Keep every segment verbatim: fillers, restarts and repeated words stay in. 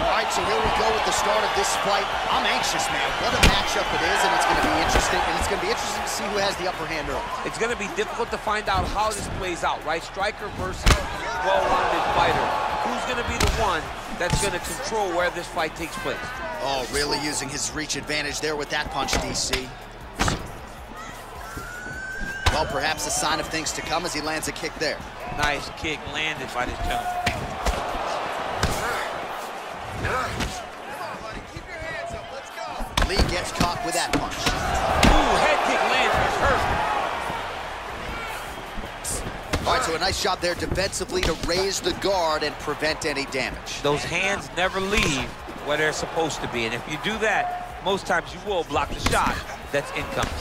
All right, so here we go with the start of this fight. I'm anxious, man. What a matchup it is, and it's going to be interesting. And it's going to be interesting to see who has the upper hand early. It's going to be difficult to find out how this plays out, right? Striker versus well-rounded fighter. Who's going to be the one that's going to control where this fight takes place? Oh, really using his reach advantage there with that punch, D C. Well, perhaps a sign of things to come as he lands a kick there. Nice kick landed by this gentleman. Lee gets caught with that punch. Ooh, head kick lands perfect. All right, so a nice job there defensively to raise the guard and prevent any damage. Those hands never leave where they're supposed to be, and if you do that, most times you will block the shot that's incoming.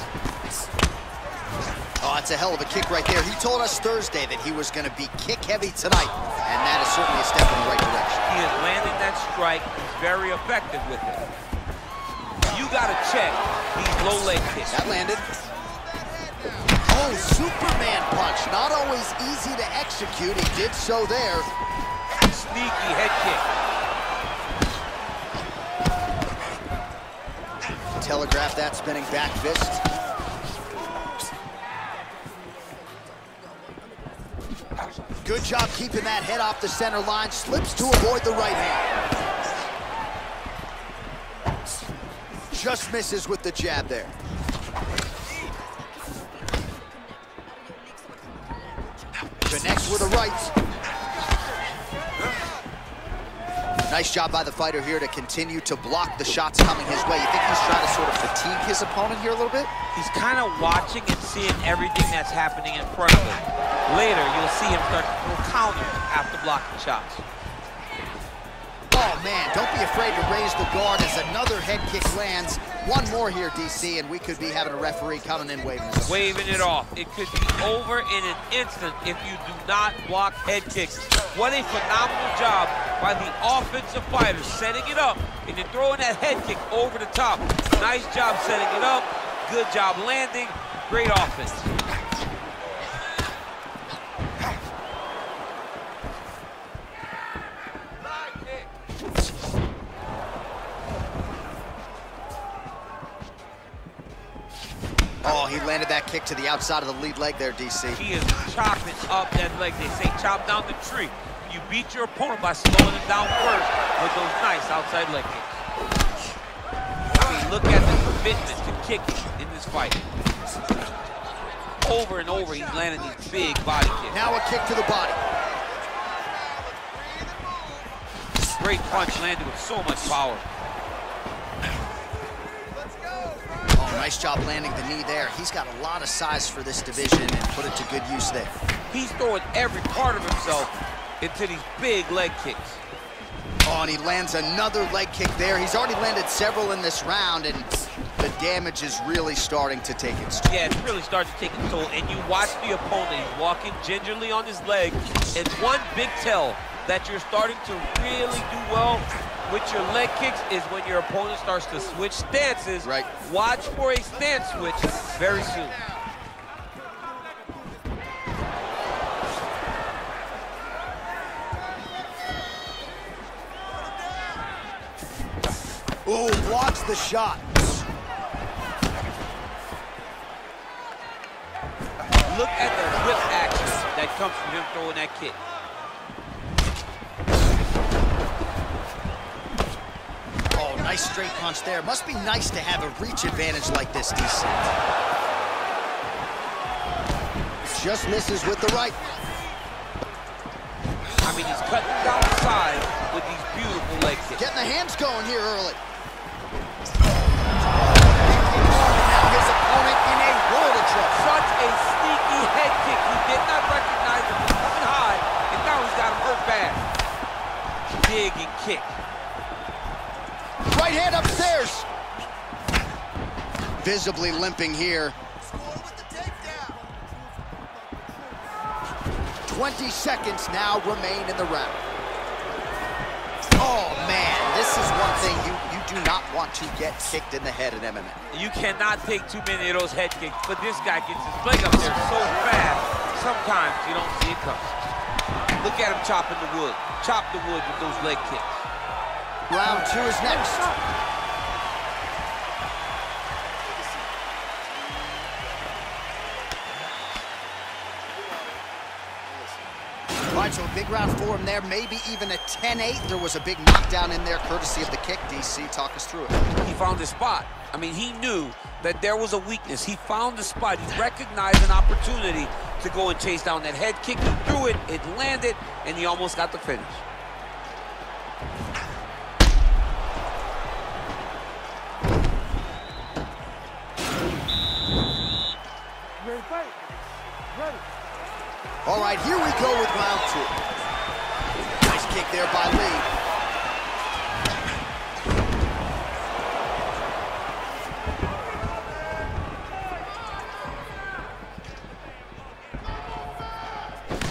Oh, that's a hell of a kick right there. He told us Thursday that he was going to be kick-heavy tonight, and that is certainly a step in the right direction. He is landing that strike. He's very effective with it. You got to check these low leg kicks. That landed. Oh, Superman punch. Not always easy to execute. He did so there. Sneaky head kick. Telegraph that spinning back fist. Good job keeping that head off the center line. Slips to avoid the right hand. Just misses with the jab there. Connects with the right. Nice job by the fighter here to continue to block the shots coming his way. You think he's trying to sort of fatigue his opponent here a little bit? He's kind of watching and seeing everything that's happening in front of him. Later, you'll see him start to counter after blocking shots. Oh, man, don't be afraid to raise the guard as another head kick lands. One more here, D C, and we could be having a referee coming in waving this. Waving it off. It could be over in an instant if you do not block head kicks. What a phenomenal job by the offensive fighter, setting it up, and then throwing that head kick over the top. Nice job setting it up. Good job landing. Great offense. Oh, he landed that kick to the outside of the lead leg there, D C. He is chopping up that leg. They say chop down the tree. You beat your opponent by slowing it down first with those nice outside leg kicks. I mean, look at the commitment to kicking in this fight. Over and over, he's landing these big body kicks. Now a kick to the body. Great punch landed with so much power. Nice job landing the knee there. He's got a lot of size for this division and put it to good use there. He's throwing every part of himself into these big leg kicks. Oh, and he lands another leg kick there. He's already landed several in this round, and the damage is really starting to take its toll. Yeah, it's really starting to take its toll, and you watch the opponent. He's walking gingerly on his leg. It's one big tell that you're starting to really do well with your leg kicks is when your opponent starts to switch stances. Right. Watch for a stance switch very soon. Ooh, blocks the shot. Look at the whip action that comes from him throwing that kick. Nice straight punch there. Must be nice to have a reach advantage like this, D C. Just misses with the right. I mean, he's cutting down the side with these beautiful leg kicks. Getting the hands going here early. Now his opponent in a world of trouble. Such a sneaky head kick. He did not recognize him coming high, and now he's got him hurt bad. Dig and kick. Right hand upstairs. Visibly limping here. twenty seconds now remain in the round. Oh, man, this is one thing you, you do not want to get kicked in the head in M M A. You cannot take too many of those head kicks, but this guy gets his leg up there so fast, sometimes you don't see it coming. Look at him chopping the wood. Chop the wood with those leg kicks. Round two is next. All right, so a big round for him there, maybe even a ten eight. There was a big knockdown in there, courtesy of the kick. D C, talk us through it. He found his spot. I mean, he knew that there was a weakness. He found the spot. He recognized an opportunity to go and chase down that head kick. He threw it, it landed, and he almost got the finish. Ready, fight. Ready. All right, here we go with round two. Nice kick there by Lee.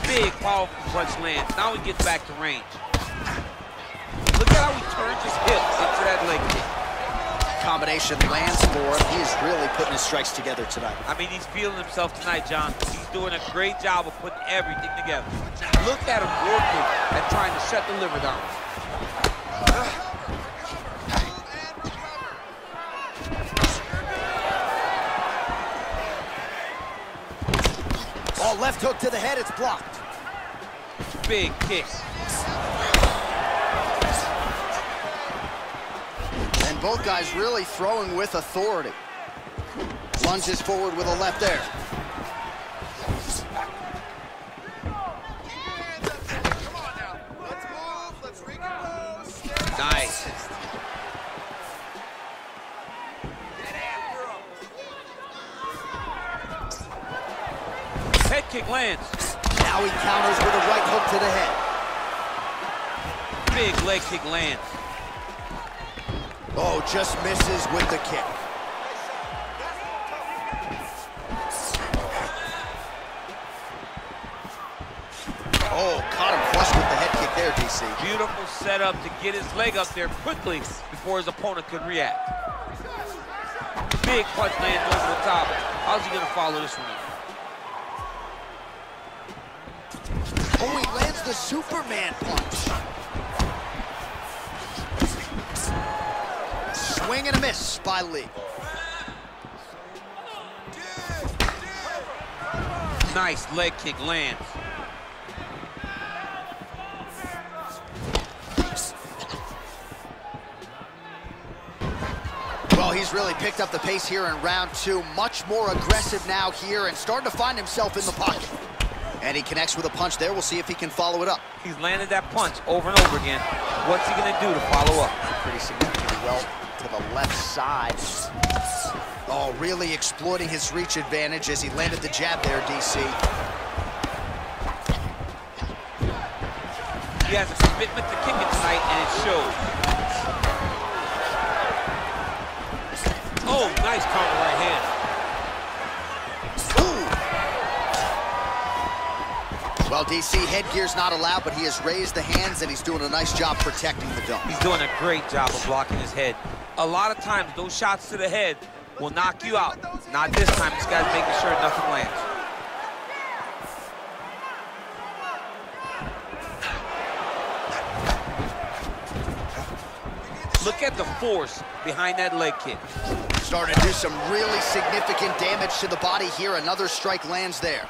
Big, powerful punch lands. Now he gets back to range. Look at how he turns his hips into that leg kick. Combination lands for him. He is really putting his strikes together tonight. I mean, he's feeling himself tonight, John. He's doing a great job of putting everything together. Look at him working and trying to shut the liver down. Oh, left hook to the head. It's blocked. Big kick. And both guys really throwing with authority. Lunges forward with a left there. Come on now. Let's move. Let's recompose. Nice. Get after him. Head kick lands. Now he counters with a right hook to the head. Big leg kick lands. Oh, just misses with the kick. Oh, caught him flush with the head kick there, D C. Beautiful setup to get his leg up there quickly before his opponent could react. Big punch lands over the top. How's he gonna follow this one? Oh, he lands the Superman punch. Swing and a miss by Lee. Nice leg kick lands. Well, he's really picked up the pace here in round two. Much more aggressive now here and starting to find himself in the pocket. And he connects with a punch there. We'll see if he can follow it up. He's landed that punch over and over again. What's he gonna do to follow up? Pretty significantly well to the left side. Oh, really exploiting his reach advantage as he landed the jab there, D C. He has a commitment to kicking tonight, and it shows. Oh, nice counter right hand. Well, D C, headgear's not allowed, but he has raised the hands, and he's doing a nice job protecting the dome. He's doing a great job of blocking his head. A lot of times, those shots to the head will knock you out. Not this time. This guy's making sure nothing lands. Look at the force behind that leg kick. Starting to do some really significant damage to the body here. Another strike lands there.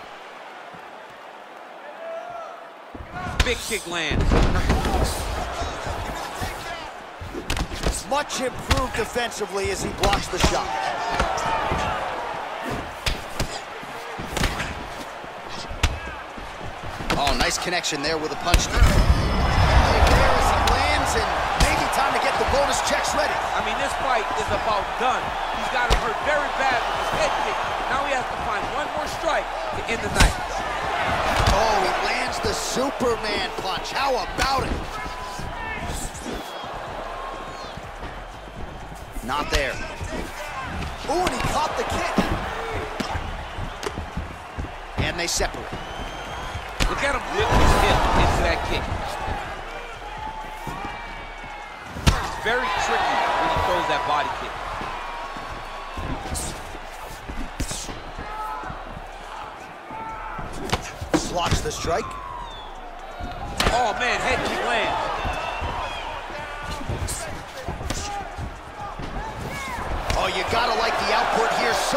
Big kick lands. Much improved defensively as he blocks the shot. Oh, nice connection there with a punch. There as he lands, and maybe time to get the bonus checks ready. I mean, this fight is about done. He's got him hurt very bad with his head kick. Now he has to find one more strike to end the night. Oh, he lands the Superman punch. How about it? Not there. Oh, and he caught the kick. And they separate. Look at him whip his hip into that kick. It's very tricky when he throws that body kick. Blocks the strike. Oh, man, head kick lands.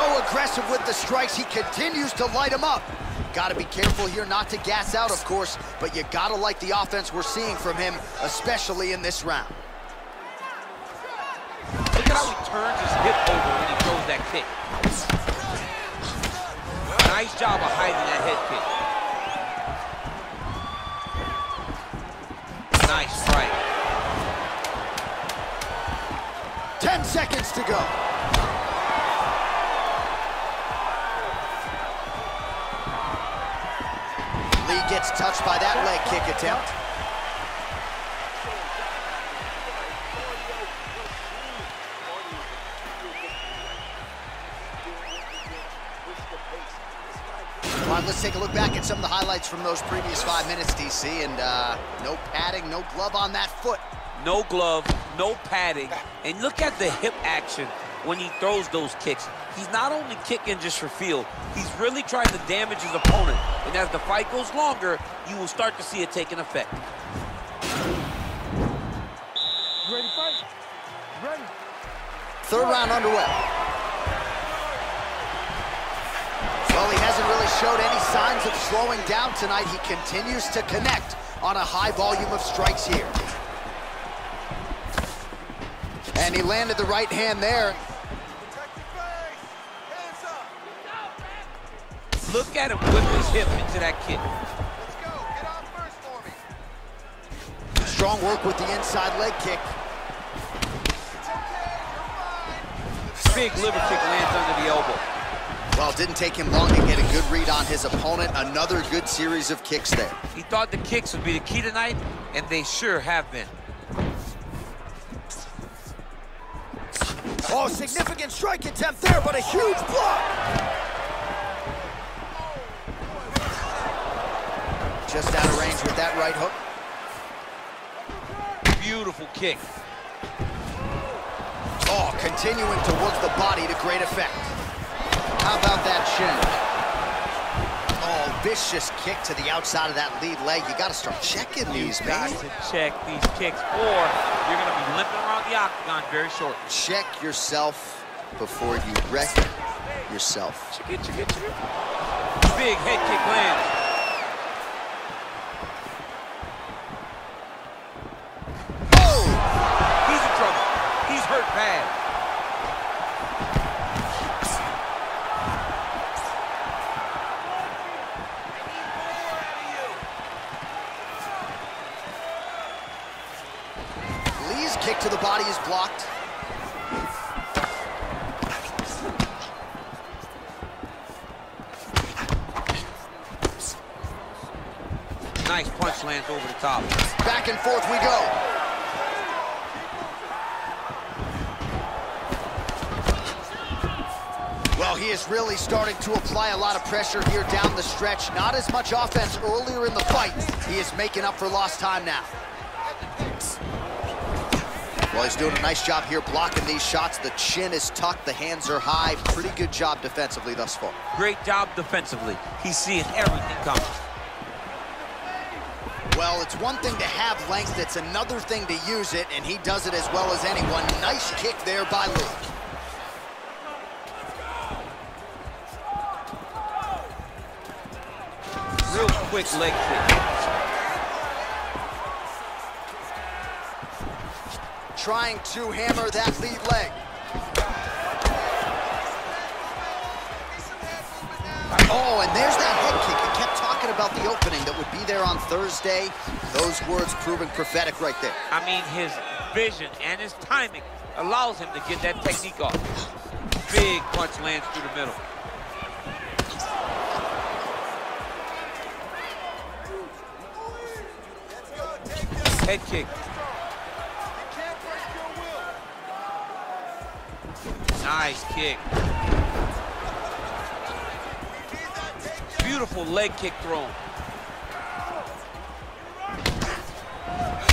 so aggressive with the strikes, he continues to light him up. Gotta be careful here not to gas out, of course, but you gotta like the offense we're seeing from him, especially in this round. Look at how he turns his hip over when he throws that kick. Nice job of hiding that head kick. Nice strike. Ten seconds to go. Lee gets touched by that leg kick attempt. All right, let's take a look back at some of the highlights from those previous five minutes, D C, and uh, no padding, no glove on that foot. No glove, no padding, and look at the hip action when he throws those kicks. He's not only kicking just for feel, he's really trying to damage his opponent. And as the fight goes longer, you will start to see it taking effect. You ready to fight? You ready? Third round underway. Well, he hasn't really showed any signs of slowing down tonight. He continues to connect on a high volume of strikes here. And he landed the right hand there. Look at him whip his hip into that kick. Let's go. Get out first for me. Strong work with the inside leg kick. Okay, big liver kick lands under the elbow. Well, it didn't take him long to get a good read on his opponent. Another good series of kicks there. He thought the kicks would be the key tonight, and they sure have been. Oh, significant strike attempt there, but a huge block. Just out of range with that right hook. Beautiful kick. Oh, continuing to work the body to great effect. How about that shin? Oh, vicious kick to the outside of that lead leg. You gotta start checking these, man. You got to check these kicks, or you're gonna be limping around the octagon very short. Check yourself before you wreck yourself. Check it, check it, check it. Big head kick lands. Kick to the body is blocked. Nice punch lands over the top. Back and forth we go. Well, he is really starting to apply a lot of pressure here down the stretch. Not as much offense earlier in the fight. He is making up for lost time now. Well, he's doing a nice job here blocking these shots. The chin is tucked, the hands are high. Pretty good job defensively thus far. Great job defensively. He's seeing everything coming. Well, it's one thing to have length, it's another thing to use it, and he does it as well as anyone. Nice kick there by Luke. Real quick leg kick. Trying to hammer that lead leg. Oh, and there's that head kick. He kept talking about the opening that would be there on Thursday. Those words proven prophetic right there. I mean, his vision and his timing allows him to get that technique off. Big punch lands through the middle. Head kick. Nice kick. Beautiful leg kick thrown.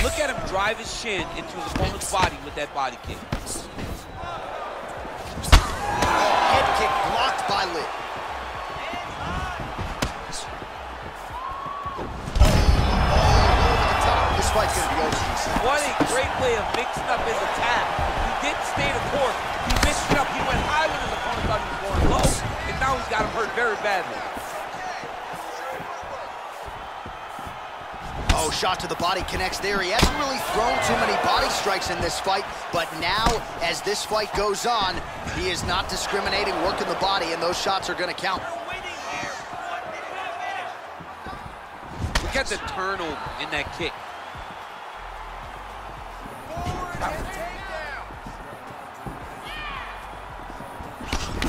Look at him drive his shin into his opponent's body with that body kick. Head kick blocked by Lee. This fight's going to be over, D C. What a great way of mixing up his attack. He didn't stay the course. He mixed it up. He went high when his opponent thought he was going low. shot to the body connects there. He hasn't really thrown too many body strikes in this fight, but now, as this fight goes on, he is not discriminating, working the body, and those shots are gonna count. Look at the turnover in that kick.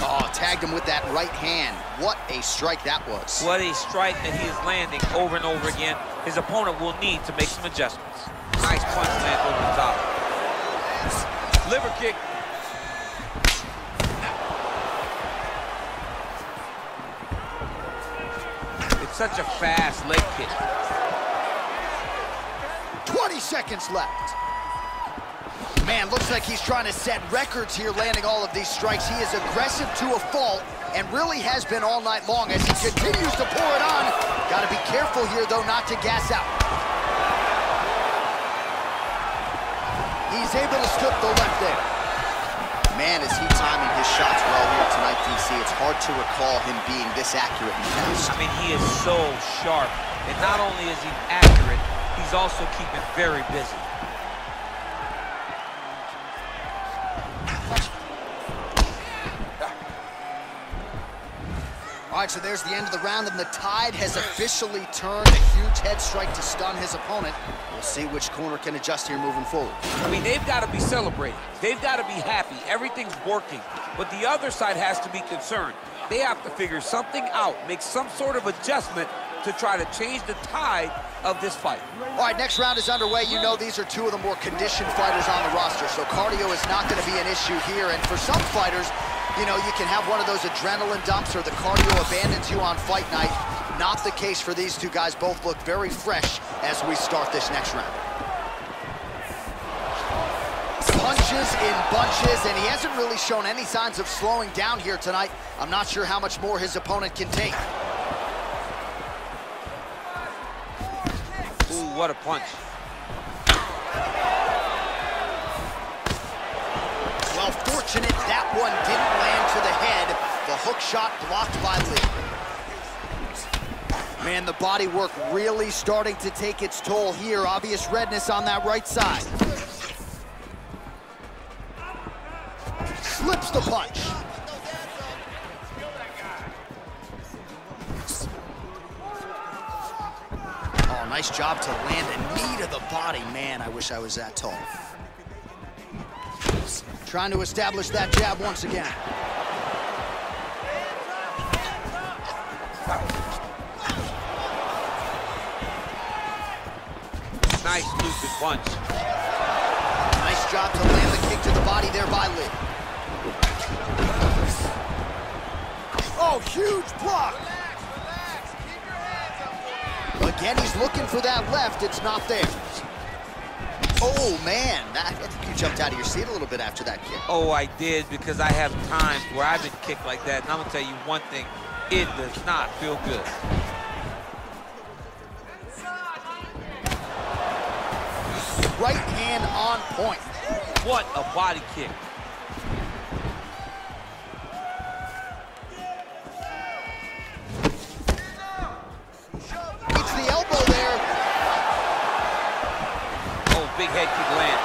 Oh, tagged him with that right hand. What a strike that was. What a strike that he is landing over and over again. His opponent will need to make some adjustments. Nice punch land over the top. Liver kick. It's such a fast leg kick. twenty seconds left. Man, looks like he's trying to set records here, landing all of these strikes. He is aggressive to a fault and really has been all night long as he continues to pour it on. Gotta be careful here, though, not to gas out. He's able to slip the left there. Man, is he timing his shots well here tonight, D C. It's hard to recall him being this accurate and fast. I mean, he is so sharp. And not only is he accurate, he's also keeping very busy. All right, so there's the end of the round, and the tide has officially turned. A huge head strike to stun his opponent. We'll see which corner can adjust here moving forward. I mean, they've got to be celebrating. They've got to be happy. Everything's working. But the other side has to be concerned. They have to figure something out, make some sort of adjustment to try to change the tide of this fight. All right, next round is underway. You know these are two of the more conditioned fighters on the roster, so cardio is not going to be an issue here. And for some fighters, you know, you can have one of those adrenaline dumps or the cardio abandons you on fight night. Not the case for these two guys. Both look very fresh as we start this next round. Punches in bunches, and he hasn't really shown any signs of slowing down here tonight. I'm not sure how much more his opponent can take. Ooh, what a punch. Well, fortunate that one didn't land to the head. The hook shot blocked by Lee. Man, the body work really starting to take its toll here. Obvious redness on that right side. Slips the punch. Oh, nice job to land a knee to the body. Man, I wish I was that tall. Trying to establish that jab once again. Nice lucid punch. Nice job to land the kick to the body there by Lee. Oh, huge block. Again, he's looking for that left. It's not there. Oh, man, I think you jumped out of your seat a little bit after that kick. Oh, I did, because I have times where I've been kicked like that, and I'm gonna tell you one thing, it does not feel good. Right hand on point. What a body kick. Head kick land.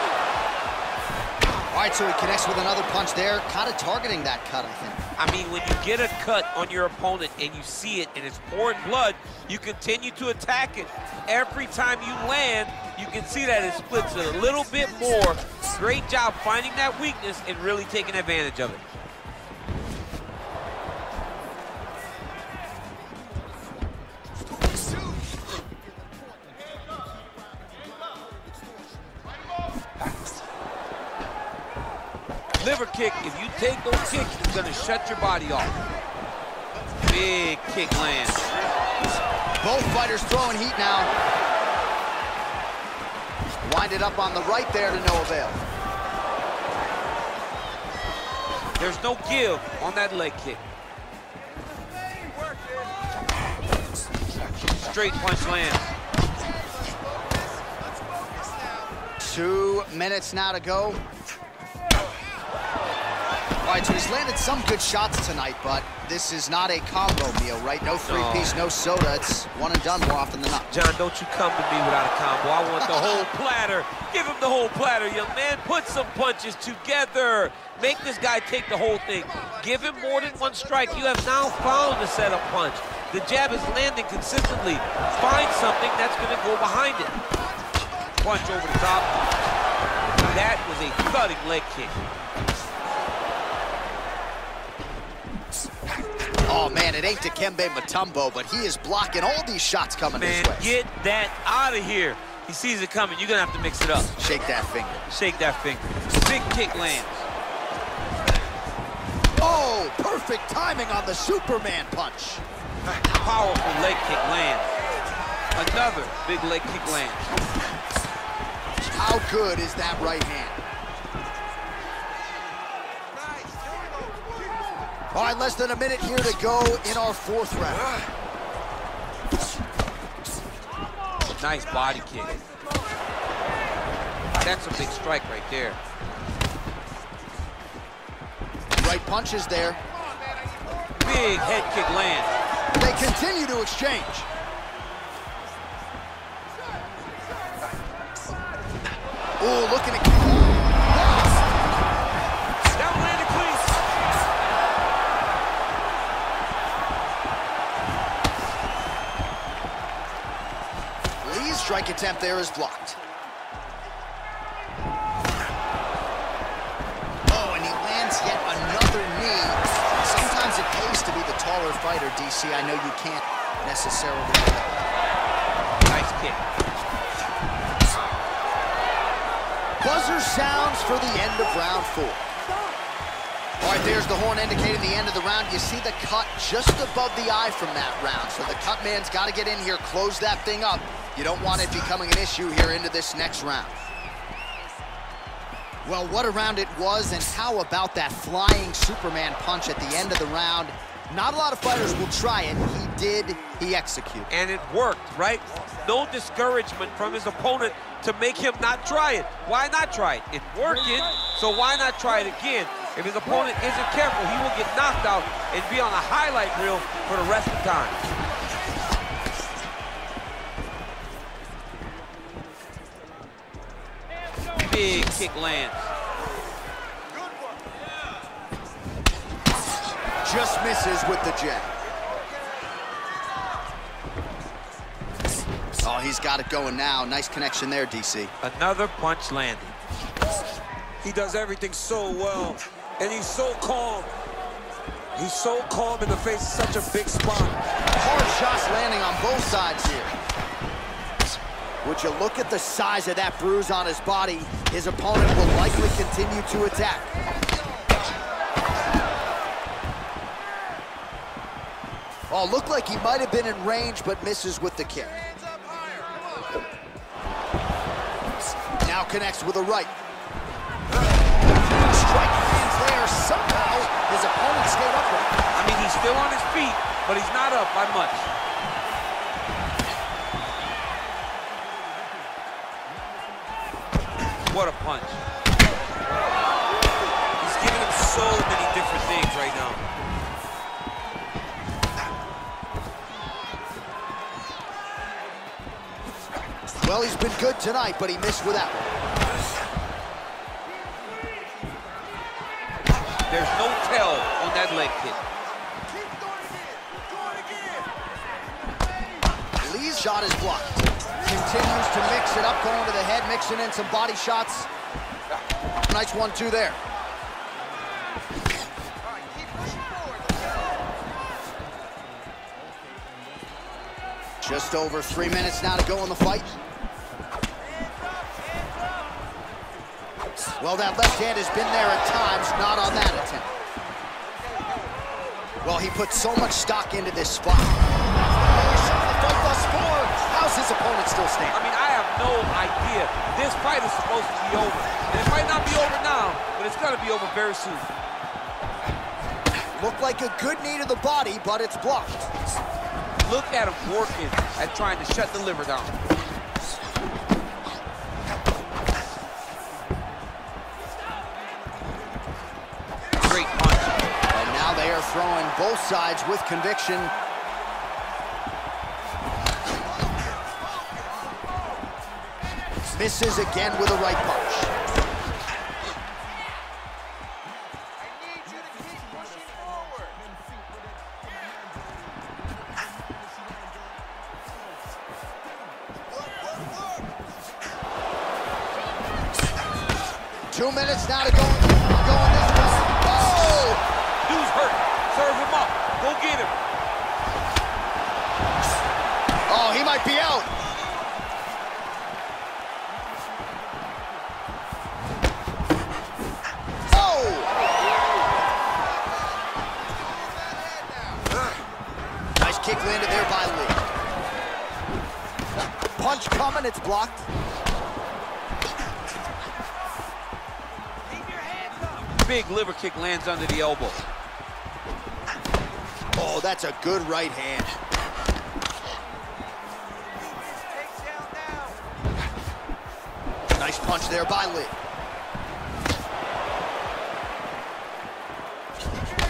All right, so he connects with another punch there, kind of targeting that cut, I think. I mean, when you get a cut on your opponent and you see it and it's pouring blood, you continue to attack it. Every time you land, you can see that it splits it a little bit more. Great job finding that weakness and really taking advantage of it. Liver kick, if you take those kicks, it's gonna shut your body off. Big kick lands. Both fighters throwing heat now. Winded up on the right there to no avail. There's no give on that leg kick. Straight punch lands. Two minutes now to go. right, so he's landed some good shots tonight, but this is not a combo meal, right? No three-piece, no soda. It's one and done more often than not. John, don't you come to me without a combo. I want the whole platter. Give him the whole platter, young man. Put some punches together. Make this guy take the whole thing. Give him more than one strike. You have now found the setup punch. The jab is landing consistently. Find something that's going to go behind it. Punch over the top. That was a thudding leg kick. Oh, man, it ain't Dikembe Mutombo, but he is blocking all these shots coming man, his way. Get that out of here. He sees it coming. You're going to have to mix it up. Shake that finger. Shake that finger. Big kick lands. Oh, perfect timing on the Superman punch. Powerful leg kick lands. Another big leg kick lands. How good is that right hand? All right, less than a minute here to go in our fourth round. Nice body kick. That's a big strike right there. Right punch is there. Big head kick lands. They continue to exchange. Ooh, looking at. Strike attempt there is blocked. Oh, and he lands yet another knee. Sometimes it pays to be the taller fighter, D C. I know you can't necessarily. Nice kick. Buzzer sounds for the end of round four. All right, there's the horn indicating the end of the round. You see the cut just above the eye from that round. So the cut man's got to get in here, close that thing up. You don't want it becoming an issue here into this next round. Well, what a round it was, and how about that flying Superman punch at the end of the round? Not a lot of fighters will try it. He did, he executed. And it worked, right? No discouragement from his opponent to make him not try it. Why not try it? It worked, so why not try it again? If his opponent isn't careful, he will get knocked out and be on a highlight reel for the rest of the time. Big kick lands. Just misses with the jab. Oh, he's got it going now. Nice connection there, D C. Another punch landed. He does everything so well. And he's so calm. He's so calm in the face of such a big spot. Hard shots landing on both sides here. Would you look at the size of that bruise on his body? His opponent will likely continue to attack. Oh, looked like he might have been in range, but misses with the kick. Now connects with a right. Strike lands there. Somehow his opponent stayed upright. I mean, he's still on his feet, but he's not up by much. What a punch. He's giving him so many different things right now. Well, he's been good tonight, but he missed with that one. There's no tell on that leg kick. Keep going again. Going again. Lee's shot is blocked. Continues to mix it up, going to the head, mixing in some body shots. Nice one two there. Right, keep pushing forward. Just over three minutes now to go in the fight. Well, that left hand has been there at times, not on that attempt. Well, he put so much stock into this spot. The fight thus far. How's his opponent still standing? I mean, I have no idea. This fight is supposed to be over. And it might not be over now, but it's going to be over very soon. Looked like a good knee to the body, but it's blocked. Look at him working at trying to shut the liver down. Great punch. throwing both sides with conviction. Misses again with a right punch. Two minutes now to go. Going this way. Oh! Dude's hurt. Serve him up. Go get him. Oh, he might be out. Oh! Nice kick landed there by Lee. Punch coming. It's blocked. Big liver kick lands under the elbow. Oh, that's a good right hand. Nice punch there by Lee.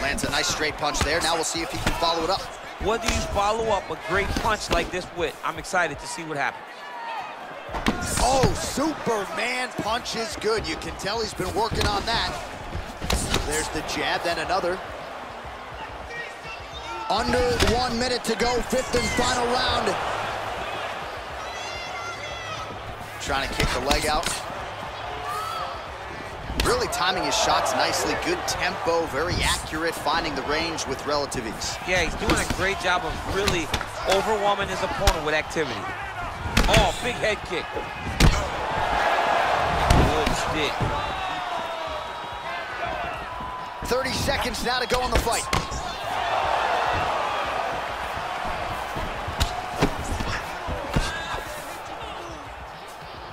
Lands a nice straight punch there. Now we'll see if he can follow it up. What do you follow up a great punch like this with? I'm excited to see what happens. Oh, Superman punch is good. You can tell he's been working on that. There's the jab, then another. Under one minute to go, fifth and final round. Trying to kick the leg out. Really timing his shots nicely. Good tempo, very accurate, finding the range with relative ease. Yeah, he's doing a great job of really overwhelming his opponent with activity. Oh, big head kick. Good stick. thirty seconds now to go in the fight.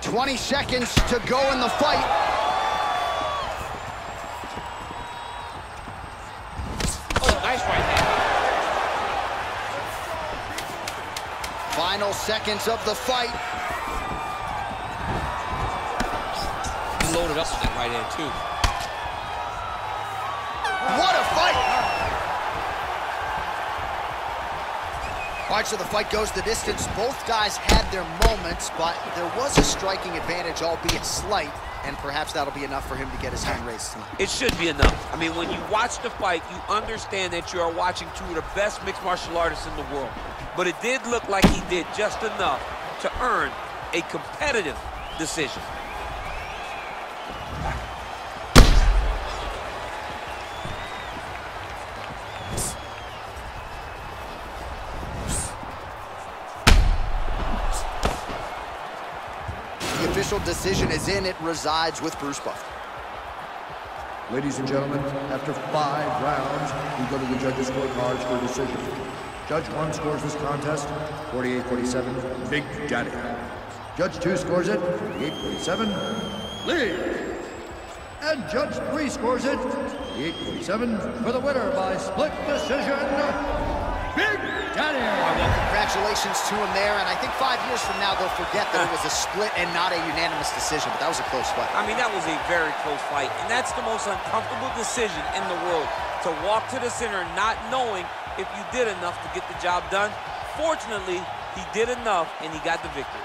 twenty seconds to go in the fight. Oh, nice right hand. Final seconds of the fight. He loaded up with that right hand, too. What a fight! All right, so the fight goes the distance. Both guys had their moments, but there was a striking advantage, albeit slight, and perhaps that'll be enough for him to get his hand raised tonight. It should be enough. I mean, when you watch the fight, you understand that you are watching two of the best mixed martial artists in the world. But it did look like he did just enough to earn a competitive decision. Decision is in. It resides with Bruce Buffer. Ladies and gentlemen, after five rounds, we go to the judges' scorecards for a decision. Judge one scores this contest, forty-eight forty-seven, Big Daddy. Judge two scores it, forty-eight forty-seven, Lee. And Judge three scores it, forty-eight forty-seven, for the winner by split decision, Big Daddy. Congratulations to him there, and I think five years from now they'll forget that it was a split and not a unanimous decision, but that was a close fight. I mean, that was a very close fight, and that's the most uncomfortable decision in the world, to walk to the center not knowing if you did enough to get the job done. Fortunately, he did enough, and he got the victory.